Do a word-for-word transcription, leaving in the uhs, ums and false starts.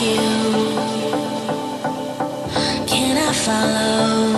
you. Can I follow?